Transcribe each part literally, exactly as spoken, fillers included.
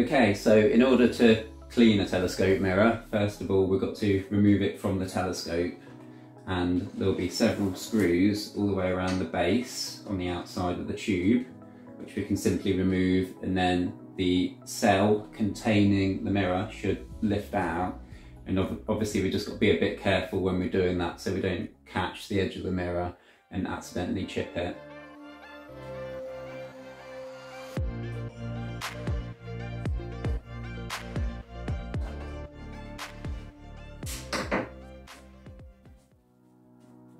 Okay, so in order to clean a telescope mirror, first of all we've got to remove it from the telescope, and there'll be several screws all the way around the base on the outside of the tube, which we can simply remove, and then the cell containing the mirror should lift out. And obviously we just got to be a bit careful when we're doing that so we don't catch the edge of the mirror and accidentally chip it.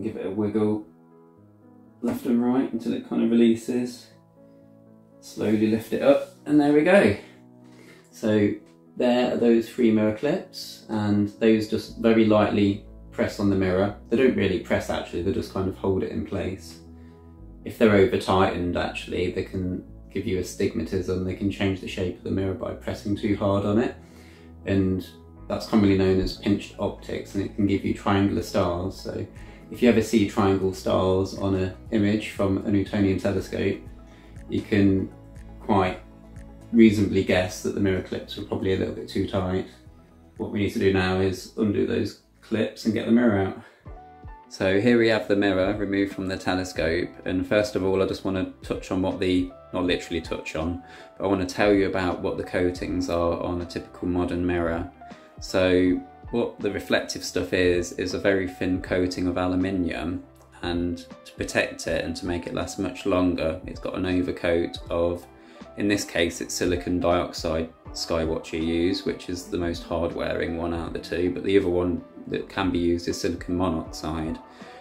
Give it a wiggle left and right until it kind of releases. Slowly lift it up, and there we go. So there are those three mirror clips, and those just very lightly press on the mirror. They don't really press actually, they just kind of hold it in place. If they're over tightened actually, they can give you astigmatism. They can change the shape of the mirror by pressing too hard on it, and that's commonly known as pinched optics, and it can give you triangular stars. So if you ever see triangle stars on an image from a Newtonian telescope, you can quite reasonably guess that the mirror clips were probably a little bit too tight. What we need to do now is undo those clips and get the mirror out. So here we have the mirror removed from the telescope, and first of all I just want to touch on what the, not literally touch on, but I want to tell you about what the coatings are on a typical modern mirror. So what the reflective stuff is, is a very thin coating of aluminium, and to protect it and to make it last much longer, it's got an overcoat of, in this case it's silicon dioxide Skywatcher use, which is the most hard wearing one out of the two, but the other one that can be used is silicon monoxide.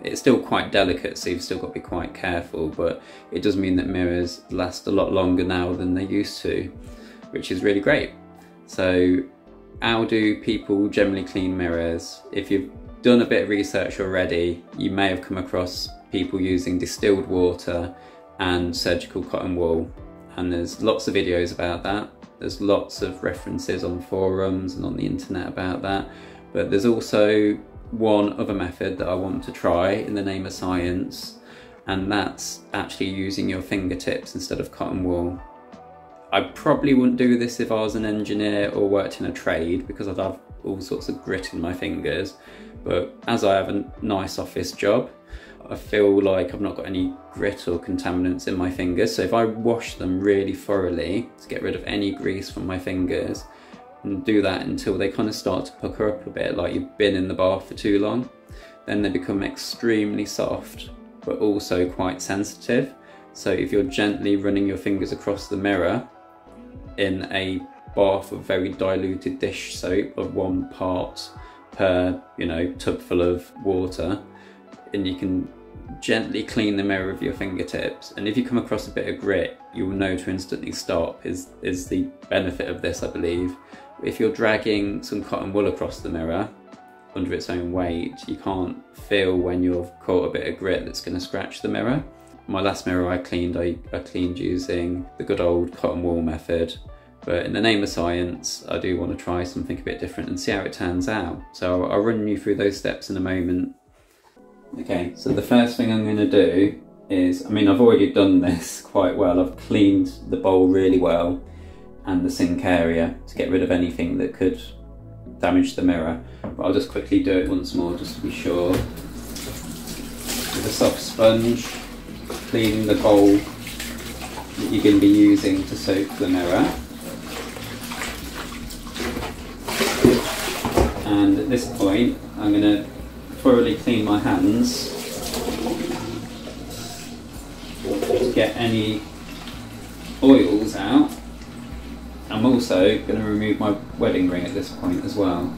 It's still quite delicate, so you've still got to be quite careful, but it does mean that mirrors last a lot longer now than they used to, which is really great. So how do people generally clean mirrors? If you've done a bit of research already, you may have come across people using distilled water and surgical cotton wool, and there's lots of videos about that. There's lots of references on forums and on the internet about that, but there's also one other method that I want to try in the name of science, and that's actually using your fingertips instead of cotton wool. I probably wouldn't do this if I was an engineer or worked in a trade, because I'd have all sorts of grit in my fingers, but as I have a nice office job, I feel like I've not got any grit or contaminants in my fingers. So if I wash them really thoroughly to get rid of any grease from my fingers, and do that until they kind of start to pucker up a bit, like you've been in the bath for too long, then they become extremely soft but also quite sensitive. So if you're gently running your fingers across the mirror in a bath of very diluted dish soap of one part per, you know, tub full of water, and you can gently clean the mirror with your fingertips, and if you come across a bit of grit, you will know to instantly stop, is, is the benefit of this, I believe. If you're dragging some cotton wool across the mirror under its own weight, you can't feel when you've caught a bit of grit that's going to scratch the mirror. My last mirror I cleaned, I, I cleaned using the good old cotton wool method, but in the name of science, I do want to try something a bit different and see how it turns out. So I'll run you through those steps in a moment. Okay, so the first thing I'm going to do is, I mean, I've already done this quite well. I've cleaned the bowl really well and the sink area to get rid of anything that could damage the mirror. But I'll just quickly do it once more just to be sure. With a soft sponge, clean the bowl that you're going to be using to soak the mirror. And at this point, I'm going to thoroughly clean my hands to get any oils out. I'm also going to remove my wedding ring at this point as well,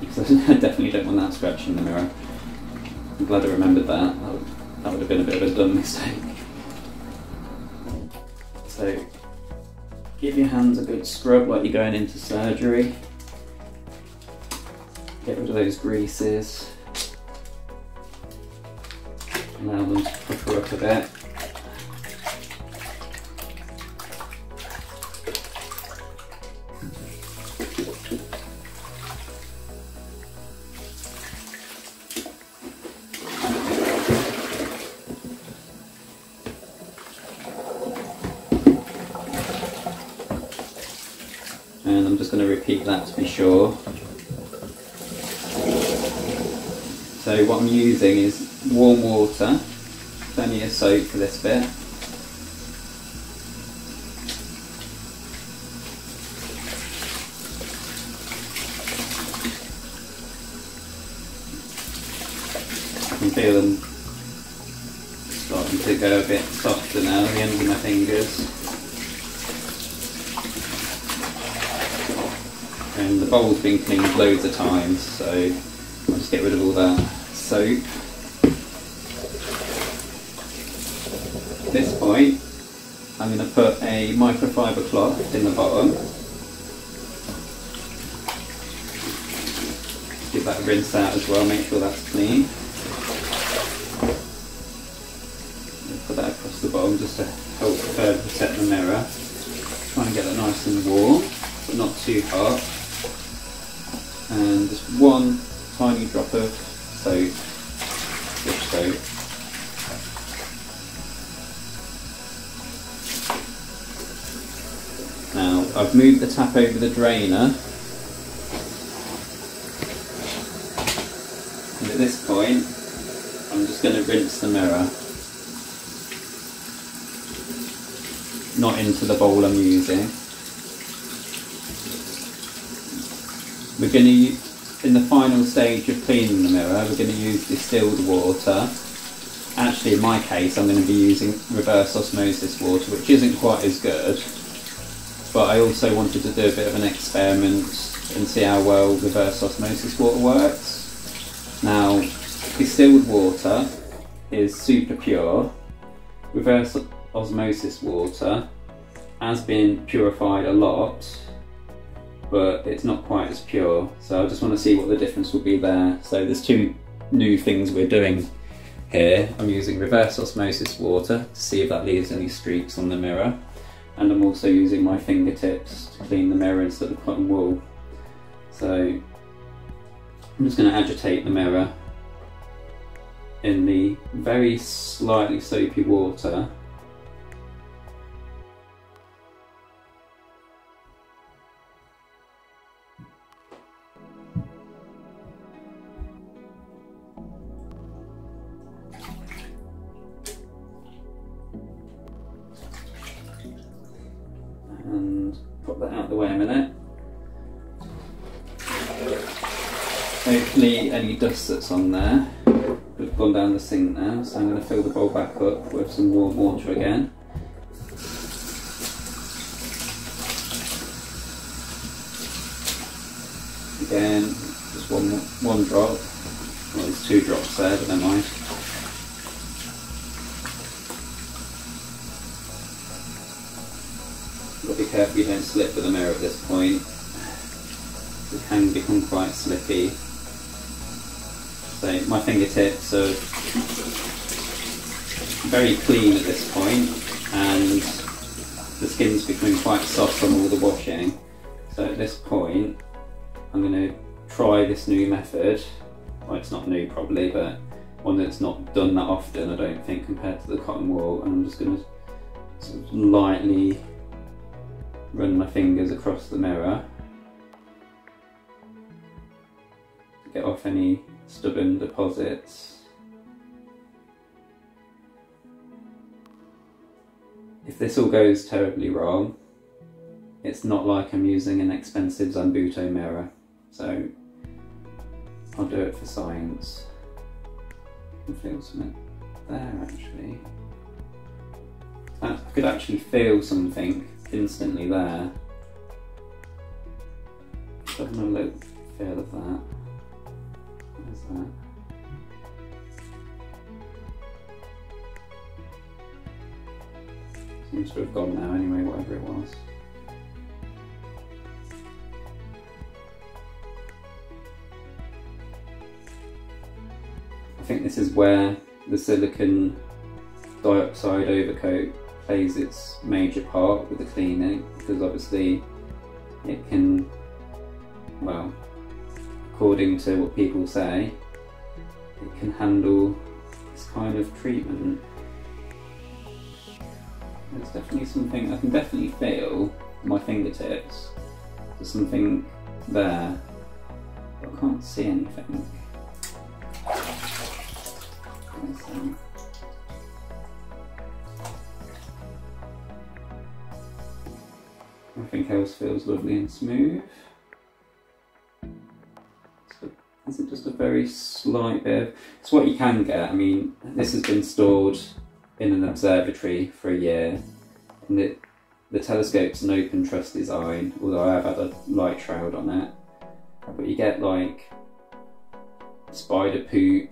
because I definitely don't want that scratch in the mirror. I'm glad I remembered that, that would have been a bit of a dumb mistake. So give your hands a good scrub like you're going into surgery. Get rid of those greases, allow them to pucker up a bit. and I'm just going to repeat that to be sure. So what I'm using is warm water, plenty of soap for this bit. I can feel them starting to go a bit softer now, the end of my fingers. And the bowl's been cleaned loads of times, so I'll just get rid of all that soap. At this point, I'm going to put a microfiber cloth in the bottom. Give that a rinse out as well, make sure that's clean. Put that across the bottom just to help further protect the mirror. Trying to get that nice and warm, but not too hot. And just one tiny drop of soap, dish soap. Now I've moved the tap over the drainer, and at this point I'm just going to rinse the mirror, not into the bowl I'm using. We're going to, in the final stage of cleaning the mirror, we're going to use distilled water. Actually, in my case, I'm going to be using reverse osmosis water, which isn't quite as good. But I also wanted to do a bit of an experiment and see how well reverse osmosis water works. Now, distilled water is super pure. Reverse osmosis water has been purified a lot, but it's not quite as pure, so I just want to see what the difference will be there. So there's two new things we're doing here. I'm using reverse osmosis water to see if that leaves any streaks on the mirror, and I'm also using my fingertips to clean the mirror instead of cotton wool. So I'm just going to agitate the mirror in the very slightly soapy water. And pop that out of the way a minute. Hopefully any dust that's on there will have gone down the sink now, so I'm going to fill the bowl back up with some warm water again. Again, just one, one drop. Well, there's two drops there, but never mind. Be careful you don't slip with the mirror at this point. It can become quite slippy. So my fingertips are very clean at this point, and the skin's becoming quite soft from all the washing. So at this point, I'm going to try this new method. Well, it's not new probably, but one that's not done that often, I don't think, compared to the cotton wool. And I'm just going to sort of lightly run my fingers across the mirror to get off any stubborn deposits. If this all goes terribly wrong, it's not like I'm using an expensive Zambuto mirror, so I'll do it for science. I can feel something there actually. I could actually feel something instantly there. Just having a little feel of that. What is that? Seems to have gone now anyway, whatever it was. I think this is where the silicon dioxide overcoat plays its major part with the cleaning, because obviously it can, well, according to what people say, it can handle this kind of treatment. There's definitely something I can definitely feel on my fingertips. There's something there, but I can't see anything. Awesome. Everything else feels lovely and smooth. So is it just a very slight bit of, it's what you can get. I mean, this has been stored in an observatory for a year, and it, the telescope's an open truss design, although I have had a light shroud on it. But you get like spider poop,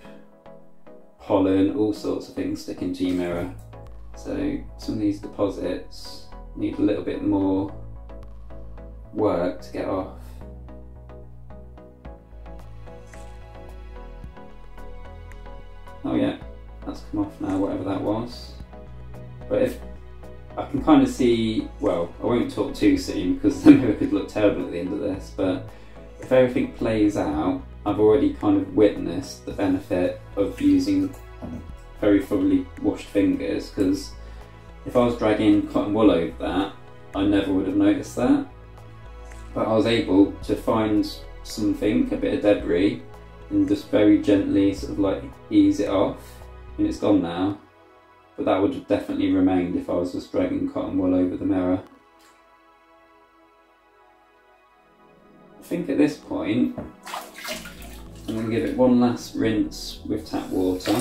pollen, all sorts of things sticking to your mirror. So some of these deposits need a little bit more work to get off. Oh yeah, that's come off now, whatever that was. But if I can kind of see, well, I won't talk too soon because the mirror could look terrible at the end of this, but if everything plays out, I've already kind of witnessed the benefit of using very thoroughly washed fingers, because if I was dragging cotton wool over that, I never would have noticed that. But I was able to find something, a bit of debris, and just very gently sort of like ease it off, and it's gone now. But that would have definitely remained if I was just dragging cotton wool over the mirror. I think at this point, I'm going to give it one last rinse with tap water.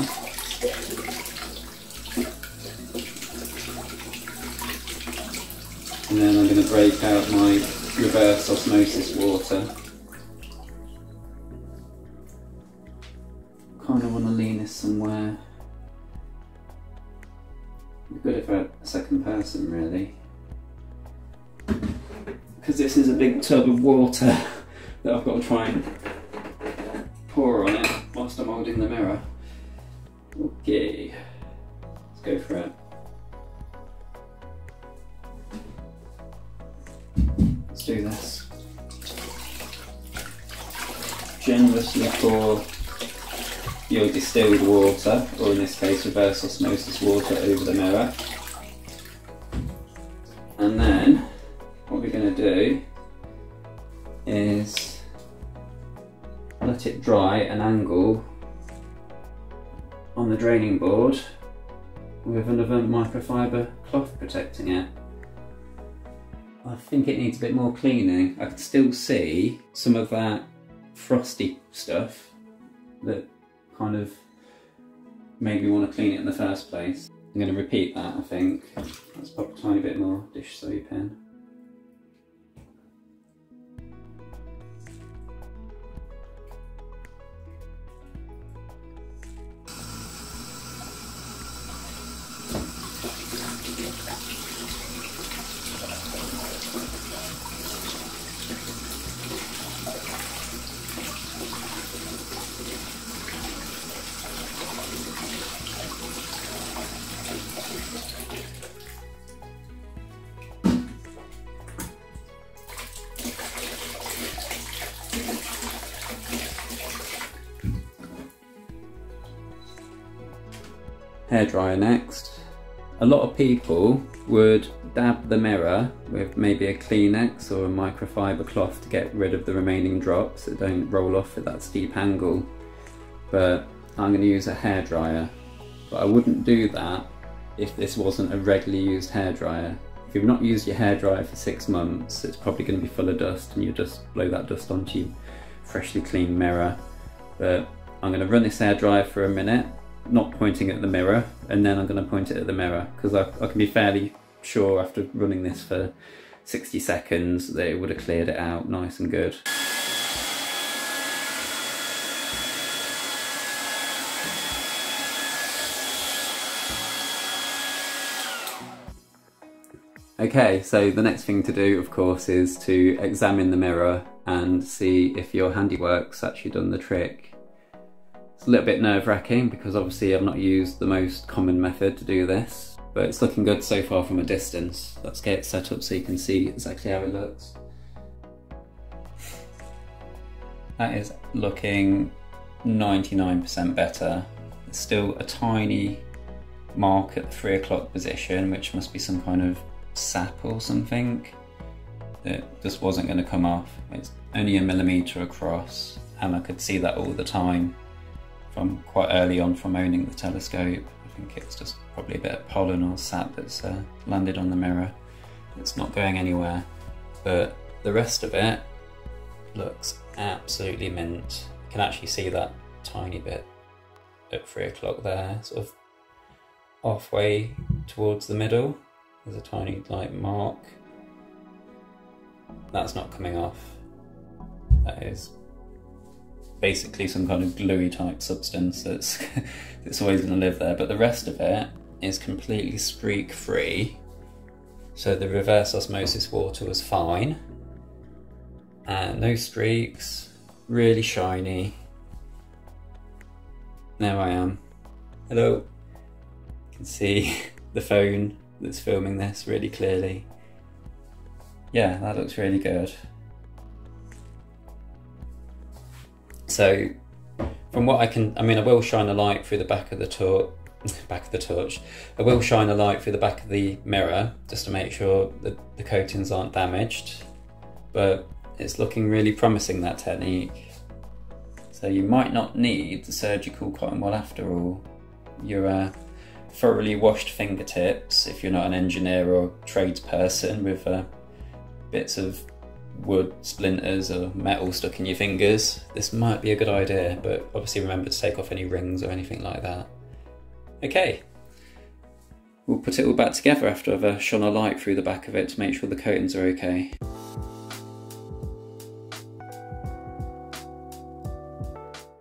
And then I'm going to break out my reverse osmosis water. Kind of want to lean this somewhere. It'd be good if I had a second person, really. Because this is a big tub of water that I've got to try and pour on it whilst I'm holding the mirror. Okay, let's go for it. Let's do this. Generously pour your distilled water, or in this case reverse osmosis water, over the mirror. And then what we're going to do is let it dry at an angle on the draining board with another microfiber cloth protecting it. I think it needs a bit more cleaning. I can still see some of that frosty stuff that kind of made me want to clean it in the first place. I'm going to repeat that, I think. Let's pop a tiny bit more dish soap in. Hairdryer next. A lot of people would dab the mirror with maybe a Kleenex or a microfiber cloth to get rid of the remaining drops that don't roll off at that steep angle. But I'm going to use a hairdryer. But I wouldn't do that if this wasn't a regularly used hairdryer. If you've not used your hairdryer for six months, it's probably going to be full of dust, and you just blow that dust onto your freshly clean mirror. But I'm going to run this hairdryer for a minute, not pointing at the mirror, and then I'm going to point it at the mirror, because I, I can be fairly sure after running this for sixty seconds that it would have cleared it out nice and good. Okay, so the next thing to do, of course, is to examine the mirror and see if your handiwork's actually done the trick. It's a little bit nerve-wracking because obviously I've not used the most common method to do this, but it's looking good so far from a distance. Let's get it set up so you can see exactly how it looks. That is looking ninety-nine percent better. There's still a tiny mark at the three o'clock position, which must be some kind of sap or something. that this wasn't going to come off. It's only a millimetre across, and I could see that all the time from quite early on from owning the telescope. I think it's just probably a bit of pollen or sap that's uh, landed on the mirror. It's not going anywhere, but the rest of it looks absolutely mint. You can actually see that tiny bit at three o'clock there, sort of halfway towards the middle. There's a tiny light mark. That's not coming off. That is basically some kind of gluey type substance that's that's always going to live there, but the rest of it is completely streak free. So the reverse osmosis water was fine, and no streaks, really shiny. There I am. Hello. You can see the phone that's filming this really clearly. Yeah, that looks really good. So from what I can, I mean, I will shine a light through the back of the torch, back of the torch. I will shine a light through the back of the mirror just to make sure that the coatings aren't damaged, but it's looking really promising, that technique. So you might not need the surgical cotton wool after all. Your uh, thoroughly washed fingertips, if you're not an engineer or tradesperson with uh, bits of wood splinters or metal stuck in your fingers, this might be a good idea, but obviously remember to take off any rings or anything like that. Okay, we'll put it all back together after I've uh, shone a light through the back of it to make sure the coatings are okay.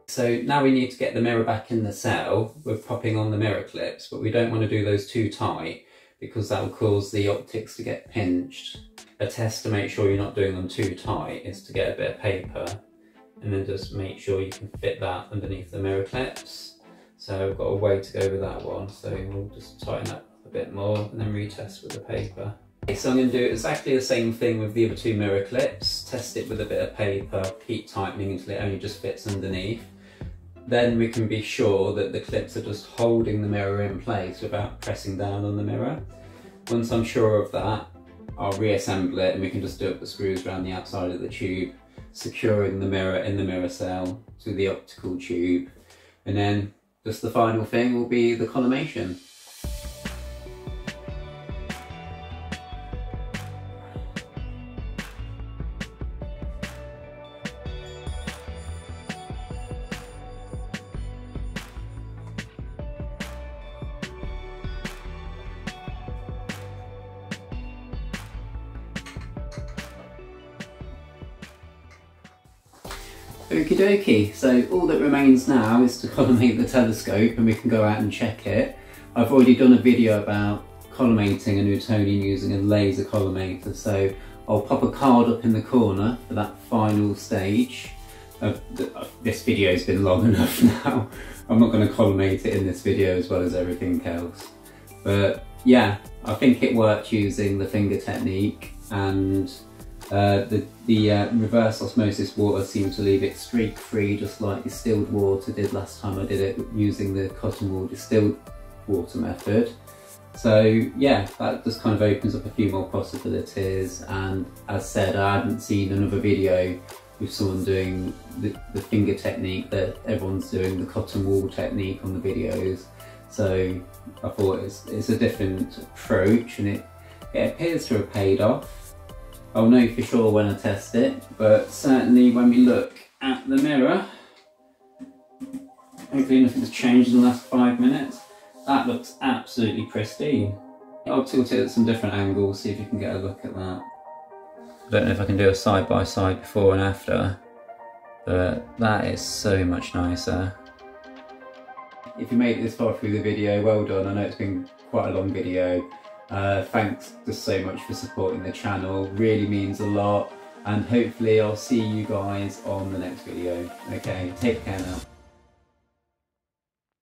So now we need to get the mirror back in the cell with popping on the mirror clips, but we don't want to do those too tight because that will cause the optics to get pinched. A test to make sure you're not doing them too tight is to get a bit of paper and then just make sure you can fit that underneath the mirror clips. So I've got a way to go with that one, so we'll just tighten up a bit more and then retest with the paper. Okay, so I'm going to do exactly the same thing with the other two mirror clips, test it with a bit of paper, keep tightening until it only just fits underneath. Then we can be sure that the clips are just holding the mirror in place without pressing down on the mirror. Once I'm sure of that, I'll reassemble it and we can just do up the screws around the outside of the tube, securing the mirror in the mirror cell to the optical tube, and then just the final thing will be the collimation. Okie dokie, so all that remains now is to collimate the telescope and we can go out and check it. I've already done a video about collimating a Newtonian using a laser collimator, so I'll pop a card up in the corner for that final stage. I've, this video's been long enough now. I'm not going to collimate it in this video as well as everything else. But yeah, I think it worked using the finger technique, and Uh, the the uh, reverse osmosis water seemed to leave it streak free, just like distilled water did last time I did it using the cotton wool distilled water method. So yeah, that just kind of opens up a few more possibilities, and as said, I hadn't seen another video with someone doing the, the finger technique that everyone's doing, the cotton wool technique on the videos. So I thought it's, it's a different approach, and it, it appears to have paid off. I'll know for sure when I test it, but certainly when we look at the mirror, hopefully nothing's changed in the last five minutes. That looks absolutely pristine. I'll tilt it at some different angles, see if you can get a look at that. I don't know if I can do a side by side before and after, but that is so much nicer. If you made it this far through the video, well done. I know it's been quite a long video. Uh, thanks just so much for supporting the channel, really means a lot, and hopefully I'll see you guys on the next video. Okay, take care now.